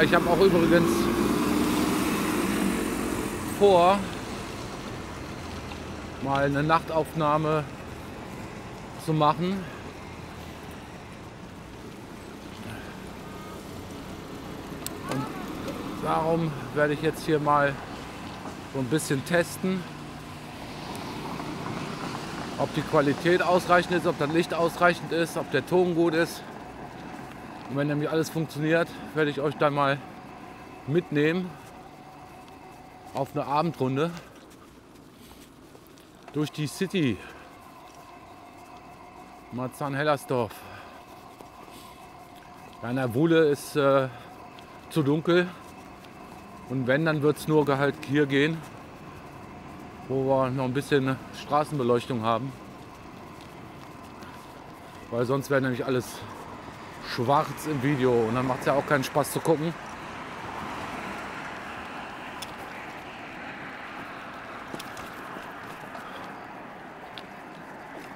Ich habe auch übrigens vor, mal eine Nachtaufnahme zu machen. Und darum werde ich jetzt hier mal so ein bisschen testen, ob die Qualität ausreichend ist, ob das Licht ausreichend ist, ob der Ton gut ist. Und wenn nämlich alles funktioniert, werde ich euch dann mal mitnehmen auf eine Abendrunde durch die City Marzahn-Hellersdorf. Ja, in der Wuhle ist zu dunkel, und wenn, dann wird es nur halt hier gehen, wo wir noch ein bisschen Straßenbeleuchtung haben, weil sonst wäre nämlich alles schwarz im Video und dann macht es ja auch keinen Spaß zu gucken.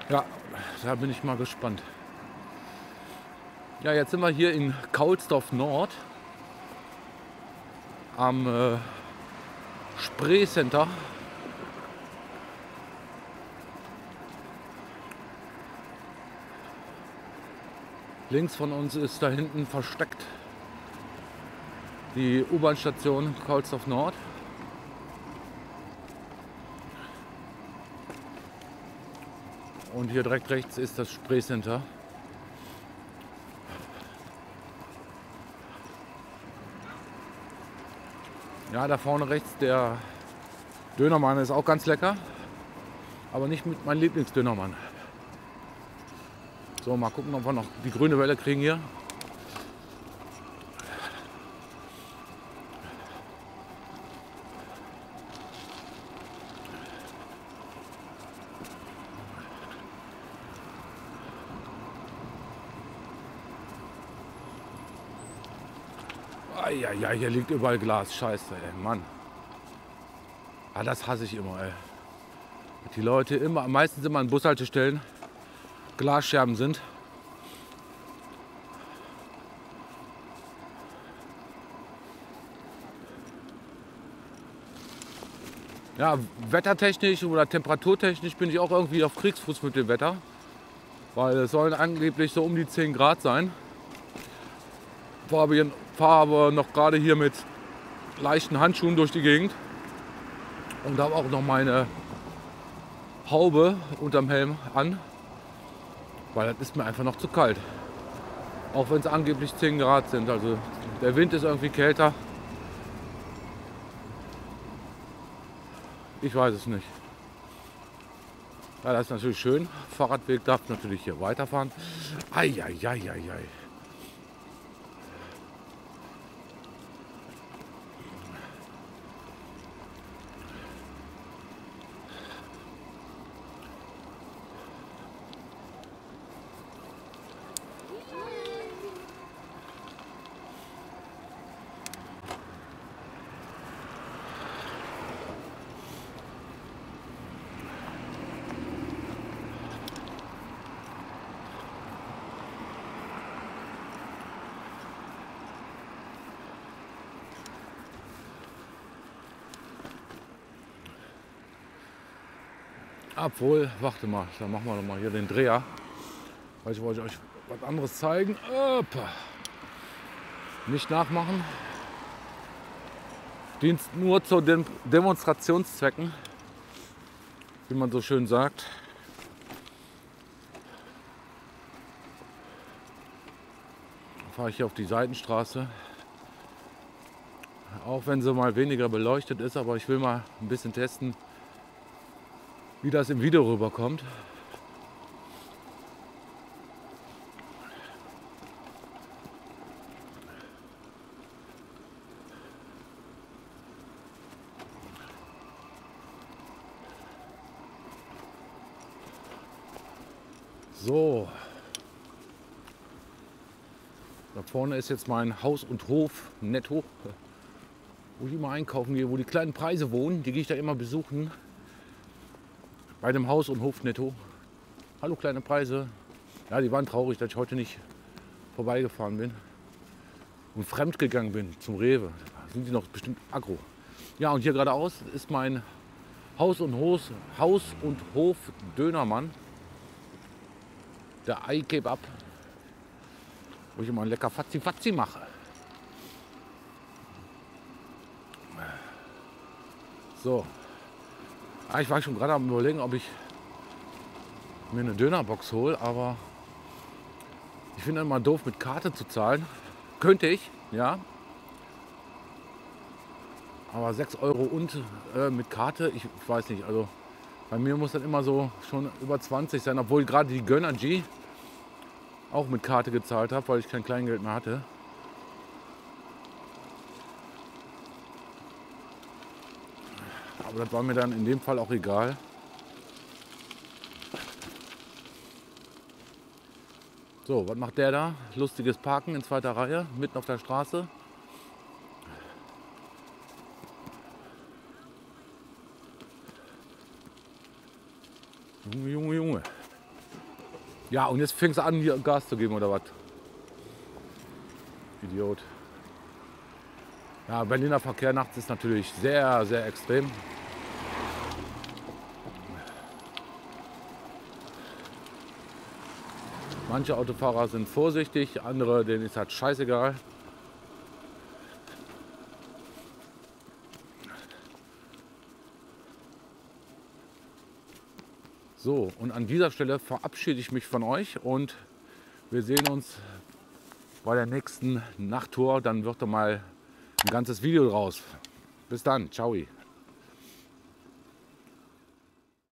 Ja, da bin ich mal gespannt. Ja, jetzt sind wir hier in Kaulsdorf Nord am Spree Center. Links von uns ist da hinten versteckt die U-Bahn-Station Kaulsdorf Nord. Und hier direkt rechts ist das Spree Center. Ja, da vorne rechts der Dönermann ist auch ganz lecker, aber nicht mit meinem Lieblingsdönermann. So, mal gucken, ob wir noch die grüne Welle kriegen hier. Ja, hier liegt überall Glas. Scheiße, ey, Mann. Ah, das hasse ich immer, ey. Die Leute immer, meistens immer an Bushaltestellen Glasscherben sind. Ja, wettertechnisch oder temperaturtechnisch bin ich auch irgendwie auf Kriegsfuß mit dem Wetter, weil es sollen angeblich so um die 10 Grad sein. Fahre aber noch gerade hier mit leichten Handschuhen durch die Gegend und habe auch noch meine Haube unterm Helm an, weil das ist mir einfach noch zu kalt. Auch wenn es angeblich 10 Grad sind, also der Wind ist irgendwie kälter. Ich weiß es nicht. Ja, das ist natürlich schön. Fahrradweg darf natürlich hier weiterfahren. Eieieiei. Obwohl, warte mal, dann machen wir doch mal hier den Dreher, weil ich wollte euch was anderes zeigen. Opa. Nicht nachmachen. Dient nur zu Demonstrationszwecken, wie man so schön sagt. Dann fahre ich hier auf die Seitenstraße. Auch wenn sie mal weniger beleuchtet ist, aber ich will mal ein bisschen testen, wie das im Video rüberkommt. So, da vorne ist jetzt mein Haus und Hof Netto, wo ich immer einkaufen gehe, wo die kleinen Preise wohnen, die gehe ich da immer besuchen. Bei dem Haus und Hof Netto. Hallo kleine Preise. Ja, die waren traurig, dass ich heute nicht vorbeigefahren bin. und fremd gegangen bin zum Rewe, sind die noch bestimmt aggro. Ja, und hier geradeaus ist mein Haus und Hof Dönermann, der Eikebab, wo ich immer ein lecker Fatzi-Fatzi mache. So, ich war schon gerade am Überlegen, ob ich mir eine Dönerbox hole, aber ich finde immer doof, mit Karte zu zahlen. Könnte ich, ja. Aber 6 Euro und mit Karte, ich weiß nicht, also bei mir muss das immer so schon über 20 sein, obwohl gerade die Gönnergy auch mit Karte gezahlt habe, weil ich kein Kleingeld mehr hatte. Aber das war mir dann in dem Fall auch egal. So, was macht der da? Lustiges Parken in zweiter Reihe, mitten auf der Straße. Junge, Junge, Junge. Ja, und jetzt fängst du an, hier Gas zu geben, oder was? Idiot. Ja, Berliner Verkehr nachts ist natürlich sehr, sehr extrem. Manche Autofahrer sind vorsichtig, andere, denen ist halt scheißegal. So, und an dieser Stelle verabschiede ich mich von euch und wir sehen uns bei der nächsten Nachttour. Dann wird da mal ein ganzes Video draus. Bis dann, ciao.